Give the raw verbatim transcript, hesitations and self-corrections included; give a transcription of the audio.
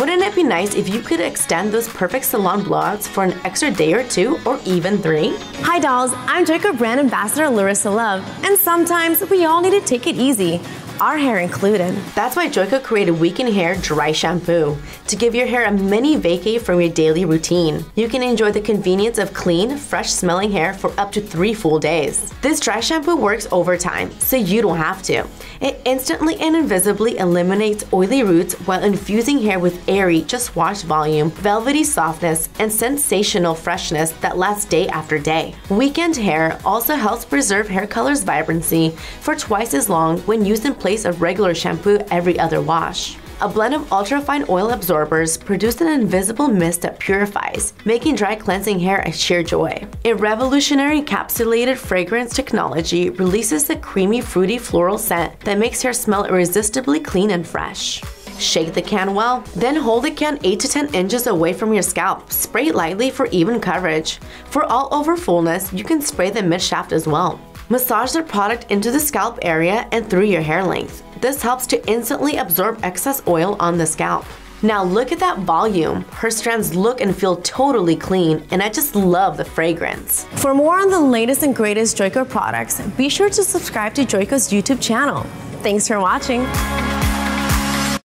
Wouldn't it be nice if you could extend those perfect salon blowouts for an extra day or two, or even three? Hi dolls, I'm Joico brand ambassador Larissa Love, and sometimes we all need to take it easy, our hair included. That's why Joico created Weekend Hair Dry Shampoo, to give your hair a mini vacay from your daily routine. You can enjoy the convenience of clean, fresh-smelling hair for up to three full days. This dry shampoo works over time, so you don't have to. It instantly and invisibly eliminates oily roots while infusing hair with airy, just wash volume, velvety softness, and sensational freshness that lasts day after day. Weekend Hair also helps preserve hair color's vibrancy for twice as long when used in place place of regular shampoo every other wash. A blend of ultra-fine oil absorbers produce an invisible mist that purifies, making dry cleansing hair a sheer joy. A revolutionary encapsulated fragrance technology releases the creamy, fruity floral scent that makes hair smell irresistibly clean and fresh. Shake the can well, then hold the can eight to ten inches away from your scalp. Spray lightly for even coverage. For all over fullness, you can spray the mid-shaft as well. Massage the product into the scalp area and through your hair length. This helps to instantly absorb excess oil on the scalp. Now look at that volume. Her strands look and feel totally clean, and I just love the fragrance. For more on the latest and greatest Joico products, be sure to subscribe to Joico's YouTube channel. Thanks for watching.